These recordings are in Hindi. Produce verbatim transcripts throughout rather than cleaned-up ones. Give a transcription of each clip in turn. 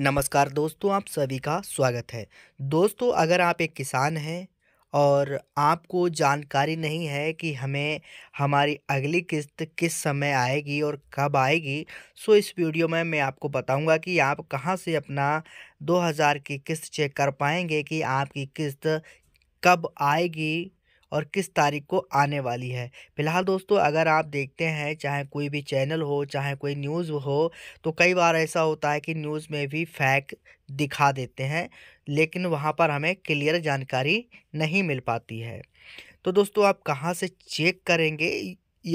नमस्कार दोस्तों, आप सभी का स्वागत है। दोस्तों, अगर आप एक किसान हैं और आपको जानकारी नहीं है कि हमें हमारी अगली किस्त किस समय आएगी और कब आएगी, सो इस वीडियो में मैं आपको बताऊंगा कि आप कहां से अपना दो हज़ार की किस्त चेक कर पाएंगे कि आपकी किस्त कब आएगी और किस तारीख को आने वाली है। फिलहाल दोस्तों, अगर आप देखते हैं चाहे कोई भी चैनल हो, चाहे कोई न्यूज़ हो, तो कई बार ऐसा होता है कि न्यूज़ में भी फैक दिखा देते हैं, लेकिन वहां पर हमें क्लियर जानकारी नहीं मिल पाती है। तो दोस्तों, आप कहां से चेक करेंगे,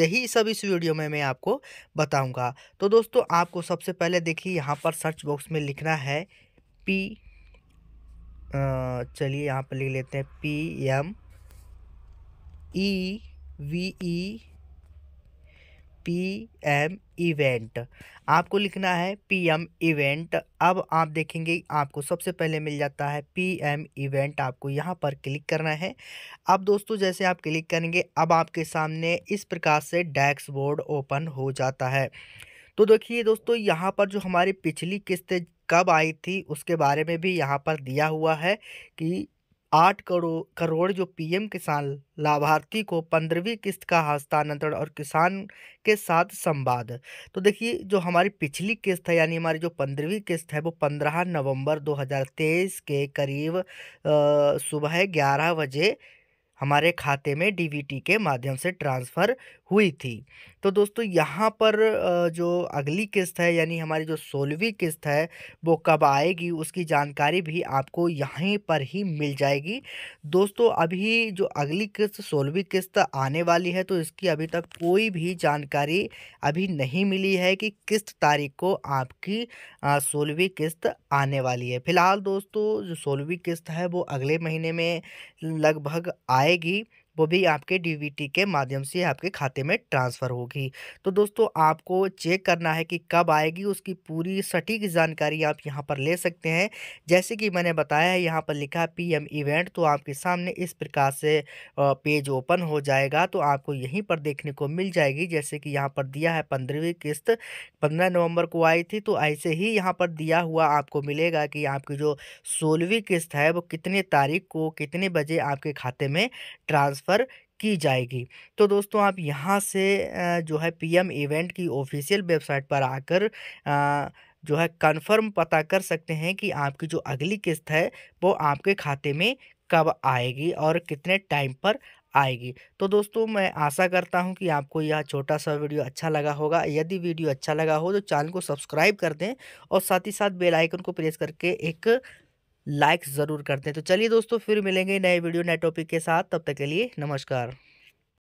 यही सब इस वीडियो में मैं आपको बताऊँगा। तो दोस्तों, आपको सबसे पहले देखिए यहाँ पर सर्च बॉक्स में लिखना है पी, चलिए यहाँ पर लिख लेते हैं P M E V E P M event, आपको लिखना है पी एम इवेंट। अब आप देखेंगे आपको सबसे पहले मिल जाता है पी एम इवेंट, आपको यहाँ पर क्लिक करना है। अब दोस्तों, जैसे आप क्लिक करेंगे, अब आपके सामने इस प्रकार से डैशबोर्ड ओपन हो जाता है। तो देखिए दोस्तों, यहाँ पर जो हमारी पिछली किस्त कब आई थी उसके बारे में भी यहाँ पर दिया हुआ है कि आठ करोड़ करोड़ जो पीएम किसान लाभार्थी को पंद्रहवीं किस्त का हस्तांतरण और किसान के साथ संवाद। तो देखिए, जो हमारी पिछली किस्त है, यानी हमारी जो पंद्रहवीं किस्त है, वो पंद्रह नवंबर दो हज़ार तेईस के करीब सुबह ग्यारह बजे हमारे खाते में डीवीटी के माध्यम से ट्रांसफ़र हुई थी। तो दोस्तों, यहाँ पर जो अगली किस्त है, यानी हमारी जो सोलहवीं किस्त है, वो कब आएगी उसकी जानकारी भी आपको यहीं पर ही मिल जाएगी। दोस्तों, अभी जो अगली किस्त सोलहवीं किस्त आने वाली है, तो इसकी अभी तक कोई भी जानकारी अभी नहीं मिली है कि किस तारीख को आपकी सोलहवीं किस्त आने वाली है। फ़िलहाल दोस्तों, जो सोलहवीं किस्त है वो अगले महीने में लगभग आएगी, वो भी आपके डीवीटी के माध्यम से आपके खाते में ट्रांसफ़र होगी। तो दोस्तों, आपको चेक करना है कि कब आएगी, उसकी पूरी सटीक जानकारी आप यहाँ पर ले सकते हैं। जैसे कि मैंने बताया है, यहाँ पर लिखा पीएम इवेंट, तो आपके सामने इस प्रकार से पेज ओपन हो जाएगा। तो आपको यहीं पर देखने को मिल जाएगी, जैसे कि यहाँ पर दिया है पंद्रहवीं किस्त पंद्रह नवम्बर को आई थी। तो ऐसे ही यहाँ पर दिया हुआ आपको मिलेगा कि आपकी जो सोलहवीं किस्त है वो कितने तारीख को कितने बजे आपके खाते में ट्रांसफ़र पर की जाएगी। तो दोस्तों, आप यहां से जो है पीएम इवेंट की ऑफिशियल वेबसाइट पर आकर जो है कंफर्म पता कर सकते हैं कि आपकी जो अगली किस्त है वो आपके खाते में कब आएगी और कितने टाइम पर आएगी। तो दोस्तों, मैं आशा करता हूं कि आपको यह छोटा सा वीडियो अच्छा लगा होगा। यदि वीडियो अच्छा लगा हो तो चैनल को सब्सक्राइब कर दें और साथ ही साथ बेल आइकन को प्रेस करके एक लाइक ज़रूर करते हैं। तो चलिए दोस्तों, फिर मिलेंगे नए वीडियो नए टॉपिक के साथ। तब तक के लिए नमस्कार।